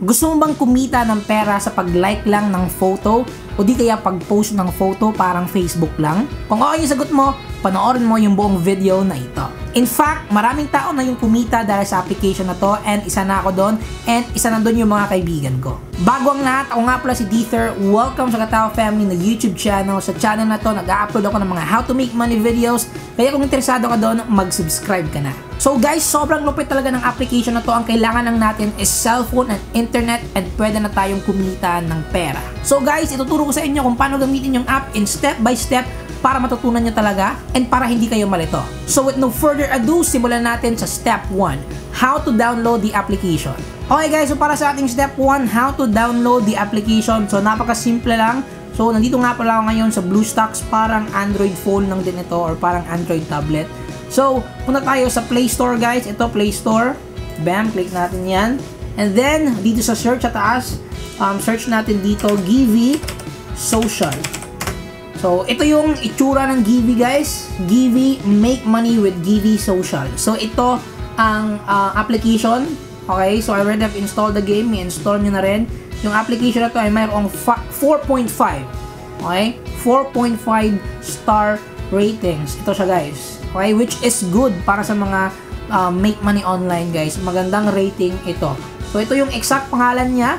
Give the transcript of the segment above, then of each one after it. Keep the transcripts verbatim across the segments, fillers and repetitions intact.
Gusto mo bang kumita ng pera sa pag-like lang ng photo o di kaya pag-post ng photo parang Facebook lang? Kung oo yung sagot mo, panoorin mo yung buong video na ito. In fact, maraming tao na yung kumita dahil sa application na to and isa na ako doon and isa na doon yung mga kaibigan ko. Bago ang lahat, ako nga pala si Dither. Welcome sa Katawa Family na YouTube channel. Sa channel na to, nag-upload ako ng mga how to make money videos. Kaya kung interesado ka doon, mag-subscribe ka na. So guys, sobrang lupit talaga ng application na to. Ang kailangan lang natin is cellphone and internet and pwede na tayong kumita ng pera. So guys, ituturo ko sa inyo kung paano gamitin yung app in step by step para matutunan nyo talaga and para hindi kayo malito. So with no further ado, simulan natin sa step one, how to download the application. Okay guys, so para sa ating step one, how to download the application. So napakasimple lang. So nandito nga pala ako ngayon sa BlueStacks, parang Android phone lang din ito or parang Android tablet. So, punta tayo sa Play Store guys. Ito, Play Store. Bam, click natin yan. And then, dito sa search at taas, um, search natin dito, Givvy Social. So, ito yung itsura ng Givvy guys. Givvy, make money with Givvy Social. So, ito ang uh, application. Okay, so I already have installed the game. I-install nyo na rin. Yung application na to ay mayroong four point five. Okay, four point five star ratings. Ito siya guys. Okay, which is good para sa mga uh, make money online guys. Magandang rating ito. So ito yung exact pangalan niya,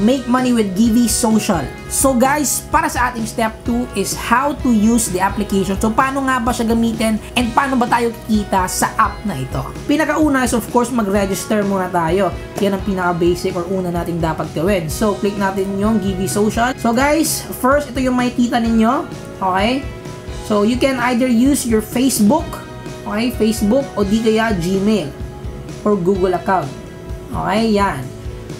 Make Money with Givvy Social. So guys, para sa ating step two is how to use the application. So paano nga ba siya gamitin and paano ba tayo kikita sa app na ito? Pinakauna is of course mag-register muna tayo. Yan ang pinaka-basic or una nating dapat gawin. So click natin yung Givvy Social. So guys, first ito yung makikita ninyo. Okay? So, you can either use your Facebook, okay, Facebook, o di kaya Gmail, or Google account. Okay, yan.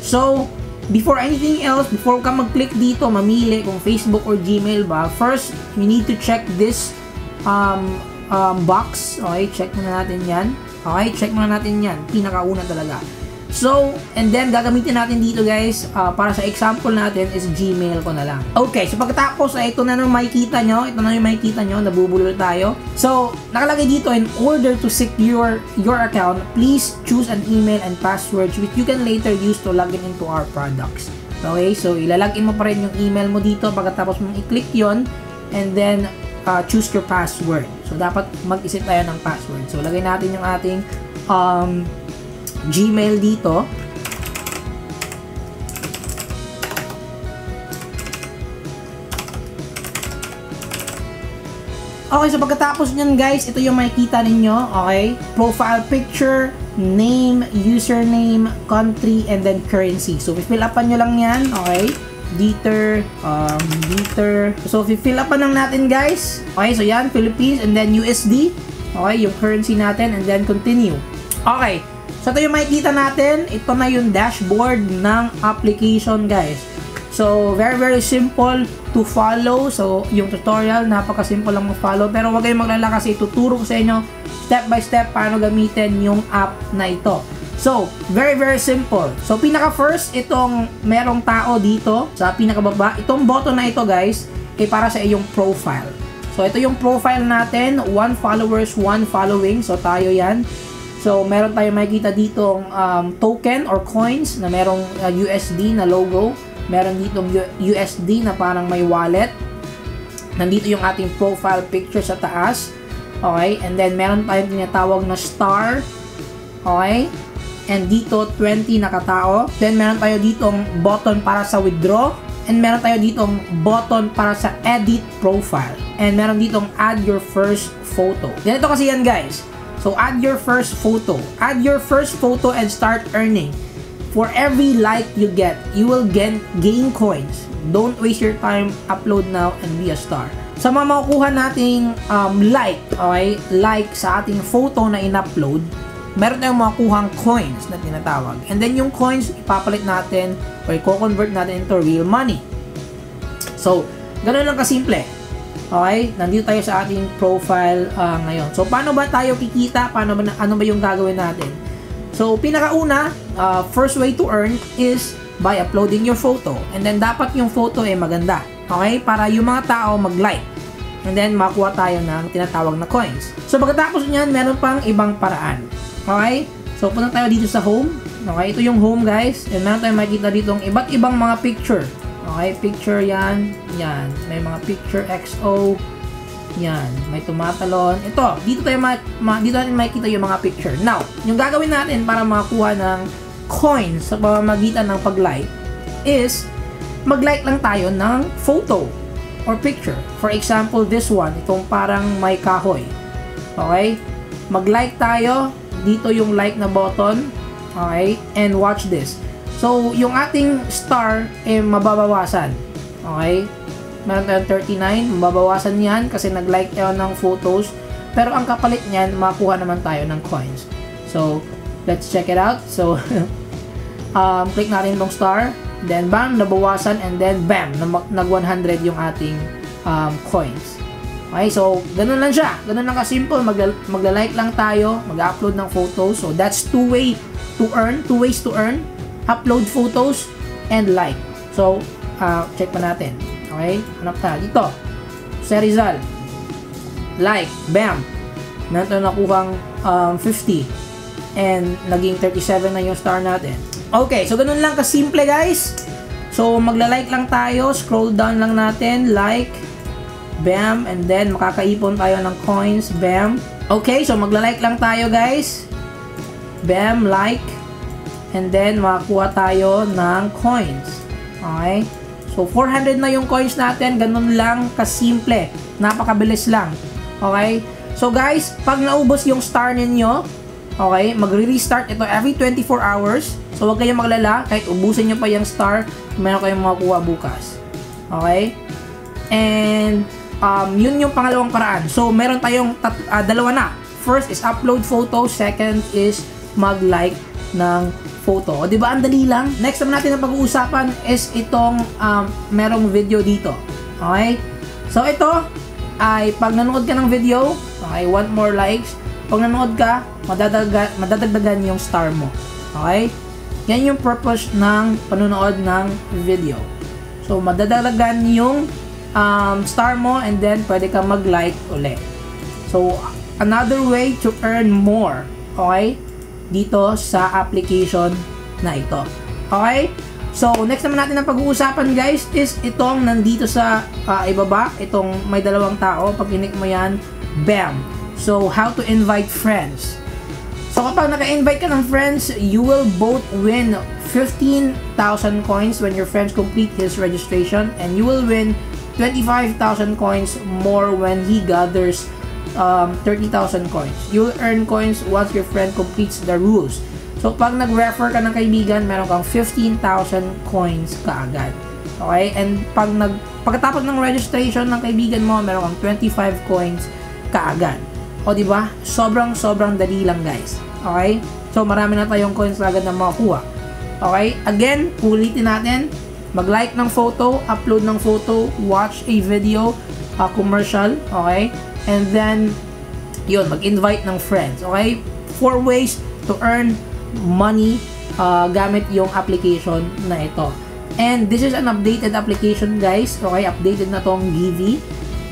So, before anything else, before ka mag-click dito, mamili kung Facebook or Gmail ba, first, you need to check this um, um, box. Okay, check muna natin yan. Okay, check muna natin yan. Pinakauna talaga. So, and then gagamitin natin dito guys, uh, para sa example natin is Gmail ko na lang. Okay, so pagkatapos ay ito na nung makikita nyo, ito na yung makikita nyo, nabubulol tayo. So, nakalagay dito, in order to secure your account, please choose an email and password which you can later use to log in into our products. Okay, so ilalagin mo pa rin yung email mo dito pagkatapos mong i-click yon, and then uh, choose your password. So, dapat mag-isip tayo ng password. So, lagay natin yung ating um, Gmail dito. Okay, so pagkatapos nyan guys, ito yung makikita ninyo. Okay, profile picture, name, username, country, and then currency. So fill upan nyo lang yan. Okay, Dither, um, Dither. So fill upan lang natin guys. Okay, so yan, Philippines, and then U S D. Okay, yung currency natin, and then continue. Okay, so ito yung makikita natin, ito na yung dashboard ng application guys. So very very simple to follow. So yung tutorial napakasimple lang mag-follow, pero huwag kayong maglala kasi ituturo ko sa inyo step by step paano gamitin yung app na ito. So very very simple. So pinaka first, itong merong tao dito sa pinakababa, itong button na ito guys ay para sa iyong profile. So ito yung profile natin, one followers, one following. So tayo yan. So, meron tayong makikita ditong um, token or coins na merong uh, U S D na logo. Meron ditong U S D na parang may wallet. Nandito yung ating profile picture sa taas. Okay? And then, meron tayong tinatawag na star. Okay? And dito, twenty na katao. Then, meron tayo ditong button para sa withdraw. And meron tayo ditong button para sa edit profile. And meron ditong add your first photo. Ganito kasi yan, guys. So, add your first photo. Add your first photo and start earning. For every like you get, you will gain, gain coins. Don't waste your time. Upload now and be a star. Sa mga makukuha nating um, like, okay? Like sa ating photo na in-upload, meron tayong makukuhang coins na tinatawag. And then, yung coins, ipapalit natin or i-convert natin into real money. So, ganun lang kasimple. Okay, nandito tayo sa ating profile uh, ngayon. So, paano ba tayo kikita? Paano ba, ano ba yung gagawin natin? So, pinakauna, uh, first way to earn is by uploading your photo. And then, dapat yung photo ay eh, maganda. Okay, para yung mga tao mag-like. And then, makuha tayo ng tinatawag na coins. So, pagkatapos nyan, meron pang ibang paraan. Okay, so punta tayo dito sa home. Okay, ito yung home, guys. And meron tayong makikita dito ang iba't ibang mga picture. Okay, picture yan. Yan. May mga picture X O. Yan. May tumatalon. Ito, dito tayo ma ma dito natin makikita yung mga picture. Now, yung gagawin natin para makakuha ng coins sa pamamagitan ng pag-like is mag-like lang tayo ng photo or picture. For example, this one, itong parang may kahoy. Okay? Mag-like tayo. Dito yung like na button. Okay? And watch this. So, yung ating star, eh, mababawasan. Okay? Meron tayong thirty-nine. Mababawasan yan kasi nag-like tayo ng photos. Pero ang kapalit niyan, makuha naman tayo ng coins. So, let's check it out. So, um, click natin yung star. Then, bam, nabawasan, and then, bam, nag one hundred yung ating um, coins. Okay, so, ganun lang siya. Ganun lang kasimple. Magla magla-like lang tayo, mag-upload ng photos. So, that's two way to earn, two ways to earn. Upload photos and like. So, uh, check pa natin. Okay, hanap tayo. Dito, sa Rizal. Like, bam. Meron tayo nakuhang um, fifty. And, naging thirty-seven na yung star natin. Okay, so ganun lang kasimple, guys. So, magla-like lang tayo. Scroll down lang natin. Like. Bam. And then, makakaipon tayo ng coins. Bam. Okay, so magla-like lang tayo, guys. Bam. Like. And then, makakuha tayo ng coins. Okay? So, four hundred na yung coins natin. Ganun lang kasimple. Napakabilis lang. Okay? So, guys, pag naubos yung star ninyo, okay, magre-restart ito every twenty-four hours. So, huwag kayong maglala. Kahit ubusin nyo pa yung star, meron kayong makukuha bukas. Okay? And, um, yun yung pangalawang paraan. So, meron tayong tat uh, dalawa na. First is upload photo. Second is mag-like ng photo. O, diba? Ang dali lang. Next naman natin na pag-uusapan is itong um, merong video dito. Okay? So, ito ay pag nanood ka ng video, okay, want more likes. Pag nanood ka, madadagdagan, madadagdagan yung star mo. Okay? Yan yung purpose ng panonood ng video. So, madadagdagan yung um, star mo and then pwede ka mag-like ulit. So, another way to earn more. Okay? Dito sa application na ito. Okay? So, next naman natin ang pag-uusapan, guys, is itong nandito sa uh, ibaba. Itong may dalawang tao. Pag click mo yan, bam! So, how to invite friends. So, kapag naka-invite ka ng friends, you will both win fifteen thousand coins when your friends complete his registration, and you will win twenty-five thousand coins more when he gathers um, thirty thousand coins. You'll earn coins once your friend completes the rules. So, pag nag-refer ka ng kaibigan, meron kang fifteen thousand coins kaagad. Okay? And pag nag pagkatapos ng registration ng kaibigan mo, meron kang twenty-five coins kaagad. O, diba? Sobrang, sobrang dali lang, guys. Okay? So, marami na tayong coins agad na makukuha. Okay? Again, ulitin natin. Mag-like ng photo, upload ng photo, watch a video, uh, commercial. Okay? And then, yun, mag-invite ng friends. Okay? Four ways to earn money uh, gamit yung application na ito. And this is an updated application, guys. Okay? Updated na tong Givvy.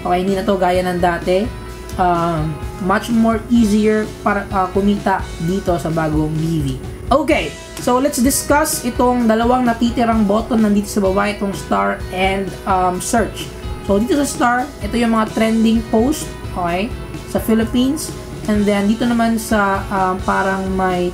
Okay? Hindi na to gaya ng dati. Um, much more easier para uh, kumita dito sa bagong Givvy. Okay, so let's discuss itong dalawang natitirang button nandito sa baba, itong star and um, search. So dito sa star, ito yung mga trending post, okay, sa Philippines. And then dito naman sa um, parang may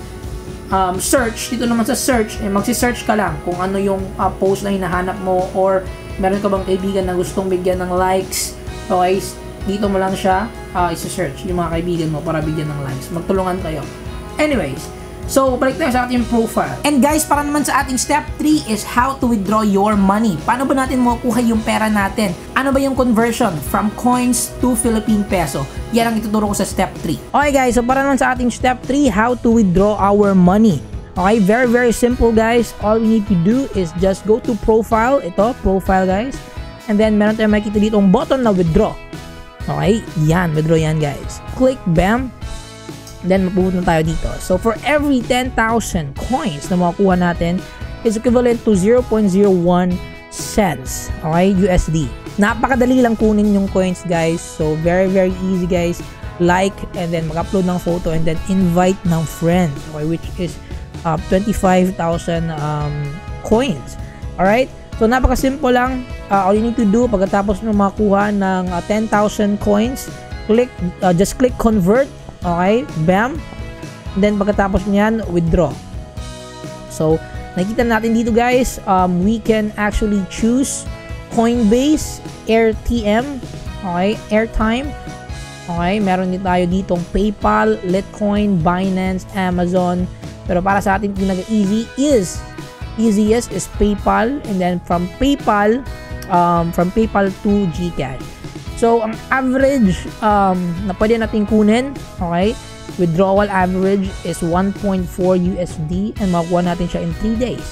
um, search, dito naman sa search, eh, magsi-search ka lang kung ano yung uh, post na hinahanap mo or meron ka bang kaibigan na gustong bigyan ng likes, okay, dito mo lang siya uh, isa-search yung mga kaibigan mo para bigyan ng likes. Magtulungan kayo. Anyways, so balik tayo sa ating profile. And guys, para naman sa ating step three is how to withdraw your money. Paano ba natin makukuha yung pera natin? Ano ba yung conversion from coins to Philippine peso? Yan ang ituturo ko sa step three. Okay guys, so para naman sa ating step three, how to withdraw our money. Okay, very very simple guys. All we need to do is just go to profile. Ito, profile guys. And then meron tayo makikita dito ang button na withdraw. Okay, yan, withdraw yan guys. Click, bam. Then, mapupunta tayo dito. So, for every ten thousand coins na makukuha natin, is equivalent to zero point zero one cents. Okay, U S D. Napakadali lang kunin yung coins guys. So, very, very easy guys. Like, and then mag-upload ng photo, and then invite ng friends. Okay, which is uh, twenty-five thousand um, coins. Alright? So, napakasimple lang. Uh, all you need to do, pagkatapos nyo makuha ng uh, ten thousand coins, click, uh, just click convert. Okay? Bam! And then, pagkatapos nyan, withdraw. So, nakita natin dito, guys, um, we can actually choose Coinbase, AirTM, okay? Airtime. Okay? Meron din tayo ditong PayPal, Litecoin, Binance, Amazon. Pero para sa atin, pinag-easy is... easiest is PayPal, and then from PayPal um, from PayPal to Gcash. So ang average um, na pwede natin kunin, okay, withdrawal average is one point four U S D, and makukuha natin siya in three days.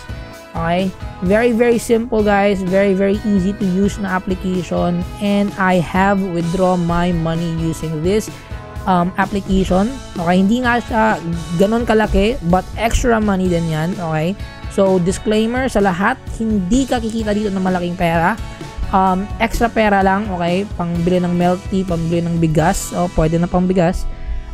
Okay, very very simple, guys, very very easy to use na application, and I have withdraw my money using this um, application. Okay, hindi nga siya ganon kalaki, but extra money din yan. Okay. So, disclaimer sa lahat, hindi ka kikita dito ng malaking pera. Um, extra pera lang, okay? Pangbili ng milk tea, pangbili ng bigas. O, pwede na pangbigas.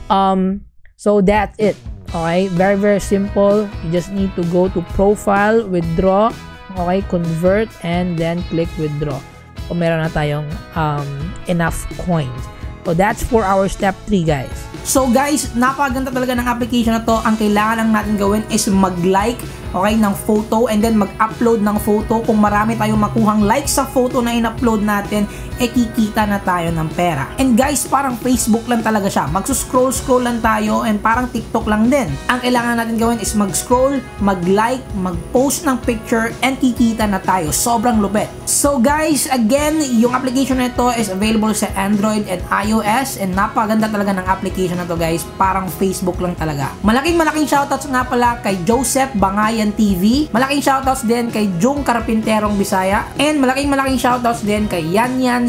Um, so, that's it. Okay? Very, very simple. You just need to go to profile, withdraw, okay? Convert, and then click withdraw. So, meron na tayong um, enough coins. So, that's for our step three, guys. So, guys, napakaganda talaga ng application na to. Ang kailangan lang natin gawin is mag-like, okay, ng photo, and then mag-upload ng photo. Kung marami tayong makuhang like sa photo na in-upload natin, eh kikita na tayo ng pera. And guys, parang Facebook lang talaga siya. Magsuscroll-scroll lang tayo, and parang TikTok lang din. Ang kailangan natin gawin is mag-scroll, mag-like, mag-post ng picture, and kikita na tayo. Sobrang lupet. So, guys, again, yung application na ito is available sa Android and iOS. And napaganda talaga ng application na to, guys. Parang Facebook lang talaga. Malaking malaking shoutouts nga pala kay Joseph Bangayan T V. Malaking shoutouts din kay Jung Carpinterong Bisaya. And malaking malaking shoutouts din kay Yanyan Yan.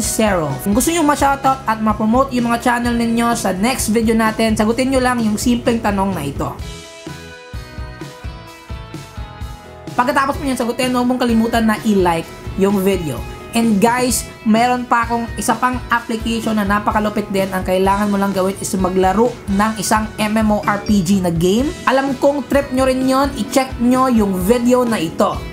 Kung gusto nyo ma-shoutout at ma-promote yung mga channel ninyo sa next video natin, sagutin nyo lang yung simpleng tanong na ito. Pagkatapos mo yung sagutin, huwag mong kalimutan na i-like yung video. And guys, meron pa akong isa pang application na napakalupit din. Ang kailangan mo lang gawin is maglaro ng isang M M O R P G na game. Alam kong trip nyo rin yon. I-check nyo yung video na ito.